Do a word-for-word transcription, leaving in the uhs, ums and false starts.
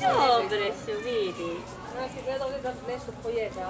Dobro, su vidi. Znači, gledali da nešto pojede.